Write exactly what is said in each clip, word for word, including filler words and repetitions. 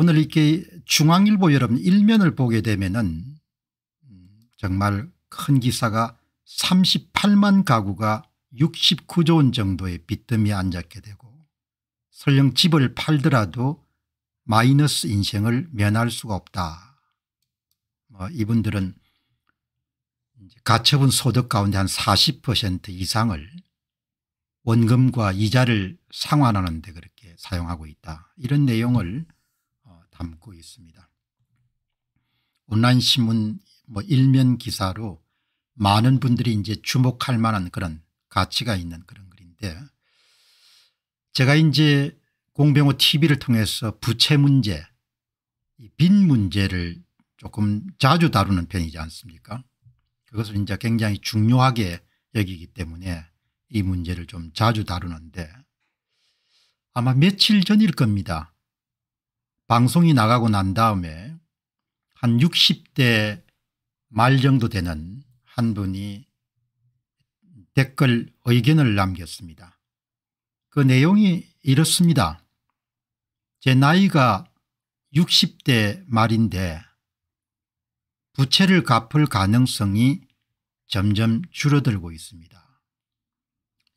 오늘 이렇게 중앙일보 여러분 일면을 보게 되면은 정말 큰 기사가 삼십팔만 가구가 육십구조 원 정도의 빚더미에 앉았게 되고 설령 집을 팔더라도 마이너스 인생을 면할 수가 없다. 뭐 이분들은 이제 가처분 소득 가운데 한 사십 퍼센트 이상을 원금과 이자를 상환하는 데 그렇게 사용하고 있다. 이런 내용을 어, 담고 있습니다. 온라인 신문 뭐 일면 기사로 많은 분들이 이제 주목할 만한 그런 가치가 있는 그런 글인데, 제가 이제 공병호 티비를 통해서 부채 문제, 빚 문제를 조금 자주 다루는 편이지 않습니까? 그것을 이제 굉장히 중요하게 여기기 때문에 이 문제를 좀 자주 다루는데, 아마 며칠 전일 겁니다. 방송이 나가고 난 다음에 한 육십대 말 정도 되는 한 분이 댓글 의견을 남겼습니다. 그 내용이 이렇습니다. 제 나이가 육십대 말인데 부채를 갚을 가능성이 점점 줄어들고 있습니다.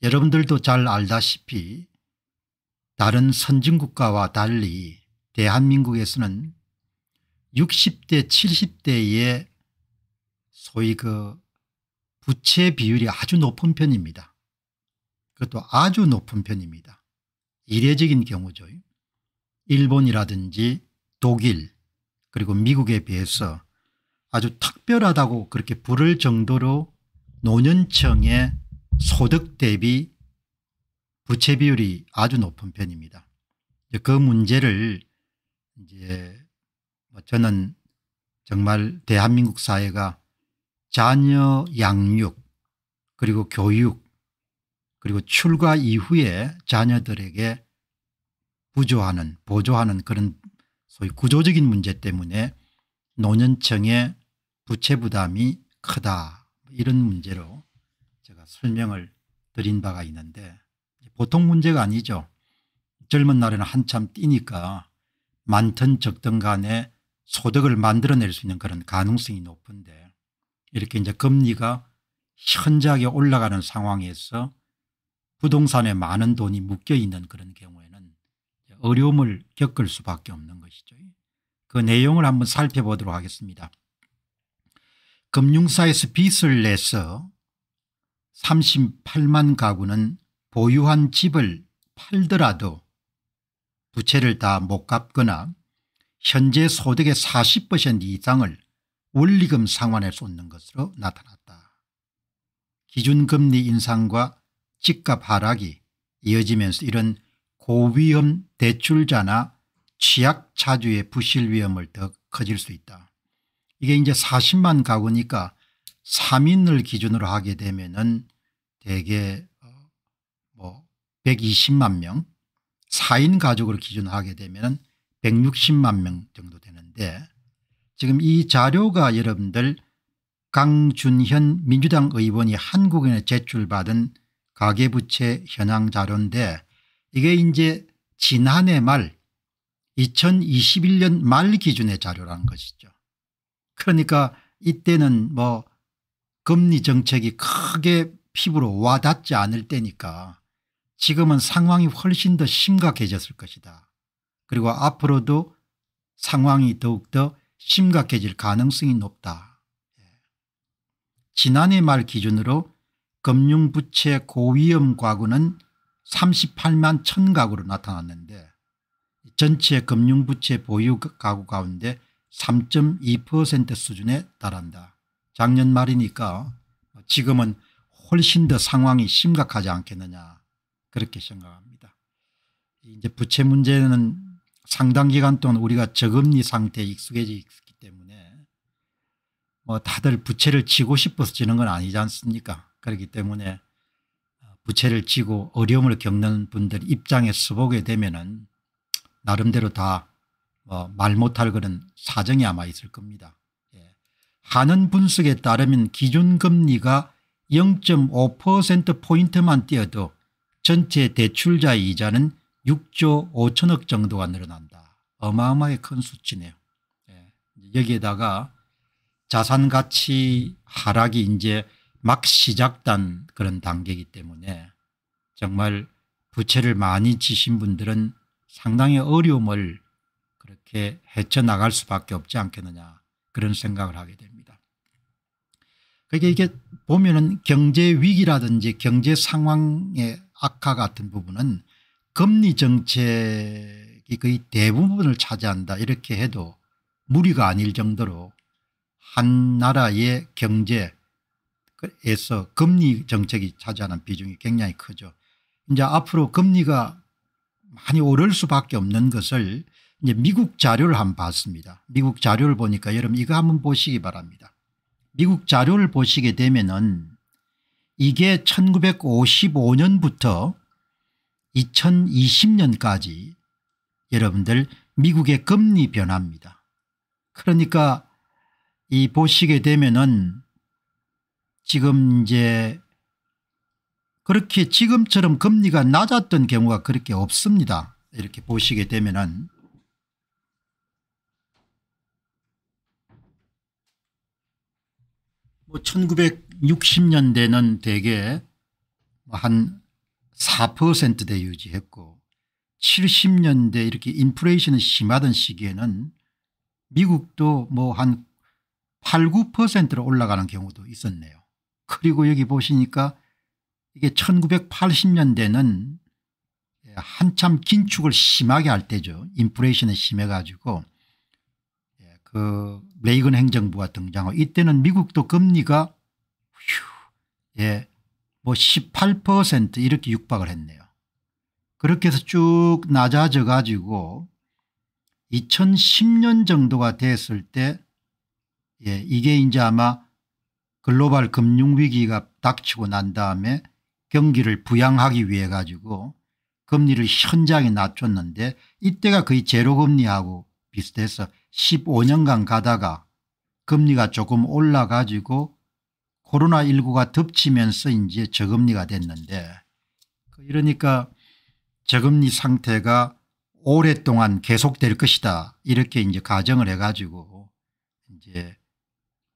여러분들도 잘 알다시피 다른 선진국가와 달리 대한민국에서는 육십대 칠십대의 소위 그 부채 비율이 아주 높은 편입니다. 그것도 아주 높은 편입니다. 이례적인 경우죠. 일본이라든지 독일 그리고 미국에 비해서 아주 특별하다고 그렇게 부를 정도로 노년층의 소득 대비 부채 비율이 아주 높은 편입니다. 그 문제를 이제 저는 정말 대한민국 사회가 자녀 양육 그리고 교육 그리고 출가 이후에 자녀들에게 부조하는 보조하는 그런 소위 구조적인 문제 때문에 노년층의 부채 부담이 크다, 이런 문제로 제가 설명을 드린 바가 있는데, 보통 문제가 아니죠. 젊은 날에는 한참 뛰니까 많든 적든 간에 소득을 만들어낼 수 있는 그런 가능성이 높은데, 이렇게 이제 금리가 현저하게 올라가는 상황에서 부동산에 많은 돈이 묶여 있는 그런 경우에는 어려움을 겪을 수밖에 없는 것이죠. 그 내용을 한번 살펴보도록 하겠습니다. 금융사에서 빚을 내서 삼십팔만 가구는 보유한 집을 팔더라도 부채를 다 못 갚거나 현재 소득의 사십 퍼센트 이상을 원리금 상환에 쏟는 것으로 나타났다. 기준금리 인상과 집값 하락이 이어지면서 이런 고위험 대출자나 취약차주의 부실 위험을 더 커질 수 있다. 이게 이제 사십만 가구니까 삼인을 기준으로 하게 되면은 대개 뭐 백이십만 명, 사인 가족으로 기준하게 되면은 백육십만 명 정도 되는데, 지금 이 자료가 여러분들 강준현 민주당 의원이 한국인에 제출받은 가계부채 현황 자료인데, 이게 이제 지난해 말 이천이십일년 말 기준의 자료라는 것이죠. 그러니까 이때는 뭐 금리 정책이 크게 피부로 와닿지 않을 때니까 지금은 상황이 훨씬 더 심각해졌을 것이다. 그리고 앞으로도 상황이 더욱더 심각해질 가능성이 높다. 지난해 말 기준으로 금융부채 고위험 가구는 삼십팔만 천 가구로 나타났는데, 전체 금융부채 보유 가구 가운데 삼 점 이 퍼센트 수준에 달한다. 작년 말이니까 지금은 훨씬 더 상황이 심각하지 않겠느냐, 그렇게 생각합니다. 이제 부채 문제는 상당 기간 동안 우리가 저금리 상태에 익숙해져 있기 때문에 뭐 다들 부채를 지고 싶어서 지는 건 아니지 않습니까? 그렇기 때문에 부채를 지고 어려움을 겪는 분들 입장에 서보게 되면은 나름대로 다 말 못할 그런 사정이 아마 있을 겁니다. 하는 분석에 따르면 기준금리가 영 점 오 퍼센트 포인트만 뛰어도 전체 대출자의 이자는 육조 오천억 정도가 늘어난다. 어마어마하게 큰 수치네요. 예. 여기에다가 자산 가치 하락이 이제 막 시작된 그런 단계이기 때문에 정말 부채를 많이 지신 분들은 상당히 어려움을 그렇게 헤쳐나갈 수밖에 없지 않겠느냐 그런 생각을 하게 됩니다. 그러니까 이게 보면은 경제 위기라든지 경제 상황의 악화 같은 부분은 금리 정책이 거의 대부분을 차지한다 이렇게 해도 무리가 아닐 정도로 한 나라의 경제에서 금리 정책이 차지하는 비중이 굉장히 크죠. 이제 앞으로 금리가 많이 오를 수밖에 없는 것을 이제 미국 자료를 한번 봤습니다. 미국 자료를 보니까 여러분 이거 한번 보시기 바랍니다. 미국 자료를 보시게 되면은 이게 천구백오십오 년부터 이천이십 년까지 여러분들 미국의 금리 변화입니다. 그러니까 이 보시게 되면은 지금 이제 그렇게 지금처럼 금리가 낮았던 경우가 그렇게 없습니다. 이렇게 보시게 되면은 뭐 천구백육십 년대는 대개 한 사 퍼센트대 유지했고 칠십 년대 이렇게 인플레이션이 심하던 시기에는 미국도 뭐 한 팔, 구 퍼센트로 올라가는 경우도 있었네요. 그리고 여기 보시니까 이게 천구백팔십 년대는 한참 긴축을 심하게 할 때죠. 인플레이션이 심해 가지고 그 레이건 행정부가 등장하고 이때는 미국도 금리가 휴, 예, 뭐 십팔 퍼센트 이렇게 육박을 했네요. 그렇게 해서 쭉 낮아져 가지고 이천십 년 정도가 됐을 때 예, 이게 이제 아마 글로벌 금융위기가 닥치고 난 다음에 경기를 부양하기 위해 가지고 금리를 현저하게 낮췄는데 이때가 거의 제로금리하고 비슷해서 십오 년간 가다가 금리가 조금 올라가지고 코로나 십구가 덮치면서 이제 저금리가 됐는데 이러니까 저금리 상태가 오랫동안 계속될 것이다 이렇게 이제 가정을 해가지고 이제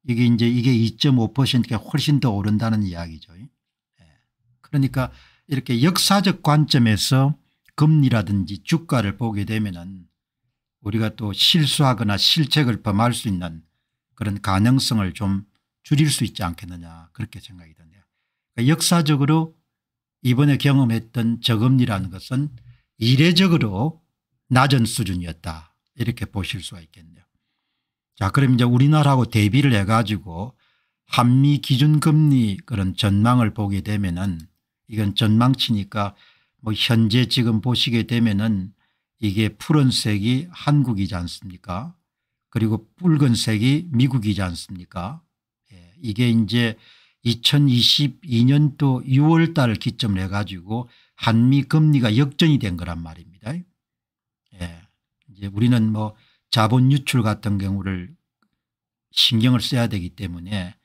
이게 이제 이게 이 점 오 퍼센트가 훨씬 더 오른다는 이야기죠. 그러니까 이렇게 역사적 관점에서 금리라든지 주가를 보게 되면은 우리가 또 실수하거나 실책을 범할 수 있는 그런 가능성을 좀 줄일 수 있지 않겠느냐 그렇게 생각이 드네요. 그러니까 역사적으로 이번에 경험했던 저금리라는 것은 이례적으로 낮은 수준이었다 이렇게 보실 수가 있겠네요. 자, 그럼 이제 우리나라하고 대비를 해가지고 한미 기준금리 그런 전망을 보게 되면은 이건 전망치니까 뭐 현재 지금 보시게 되면은 이게 푸른색이 한국이지 않습니까? 그리고 붉은색이 미국이지 않습니까? 예, 이게 이제 이천이십이 년도 유월 달을 기점으로 해가지고 한미 금리가 역전이 된 거란 말입니다. 예, 이제 우리는 뭐 자본 유출 같은 경우를 신경을 써야 되기 때문에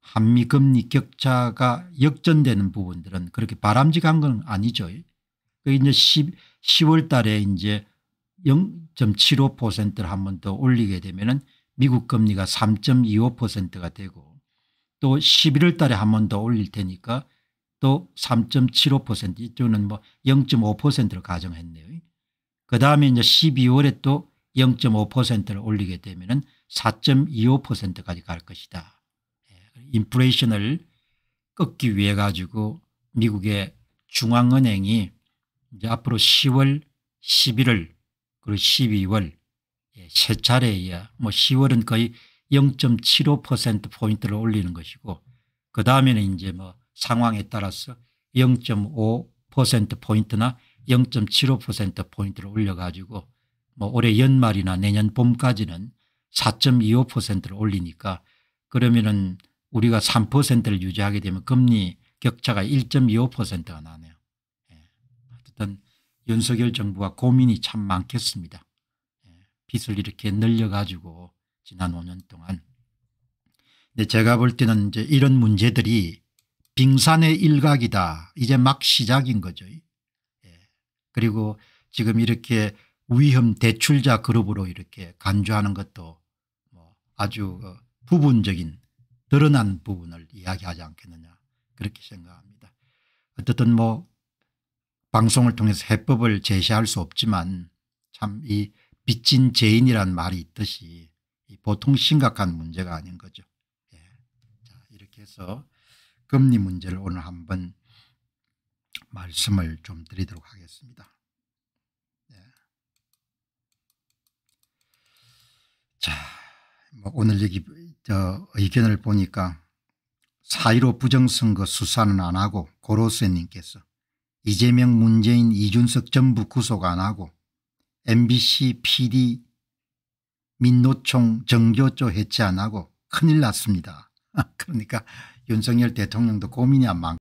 한미 금리 격차가 역전되는 부분들은 그렇게 바람직한 건 아니죠. 이제 시월 달에 이제 영 점 칠오 퍼센트를 한 번 더 올리게 되면은 미국 금리가 삼 점 이오 퍼센트가 되고 또 십일월 달에 한 번 더 올릴 테니까 또 삼 점 칠오 퍼센트 이쪽은 뭐 영 점 오 퍼센트를 가정했네요. 그 다음에 이제 십이월에 또 영 점 오 퍼센트를 올리게 되면은 사 점 이오 퍼센트까지 갈 것이다. 인플레이션을 꺾기 위해 가지고 미국의 중앙은행이 이제 앞으로 시월, 십일월 그리고 십이월 예, 세 차례야. 뭐 시월은 거의 영 점 칠오 퍼센트 포인트를 올리는 것이고 그 다음에는 이제 뭐 상황에 따라서 영 점 오 퍼센트 포인트나 영 점 칠오 퍼센트 포인트를 올려가지고 뭐 올해 연말이나 내년 봄까지는 사 점 이오 퍼센트를 올리니까 그러면은 우리가 삼 퍼센트를 유지하게 되면 금리 격차가 일 점 이오 퍼센트가 나네요. 윤석열 정부가 고민이 참 많겠습니다. 빚을 이렇게 늘려가지고 지난 오 년 동안. 근데 제가 볼 때는 이제 이런 문제들이 빙산의 일각이다. 이제 막 시작인 거죠. 그리고 지금 이렇게 위험 대출자 그룹으로 이렇게 간주하는 것도 뭐 아주 부분적인 드러난 부분을 이야기하지 않겠느냐 그렇게 생각합니다. 어쨌든 뭐 방송을 통해서 해법을 제시할 수 없지만 참 이 빚진 죄인이란 말이 있듯이 보통 심각한 문제가 아닌 거죠. 예. 자, 이렇게 해서 금리 문제를 오늘 한번 말씀을 좀 드리도록 하겠습니다. 예. 자, 뭐 오늘 여기 저 의견을 보니까 사 일오 부정선거 수사는 안 하고 고로세님께서 이재명 문재인 이준석 전부 구속 안 하고 엠비씨 피디 민노총 정교조 해체 안 하고 큰일 났습니다. 그러니까 윤석열 대통령도 고민이 안 많고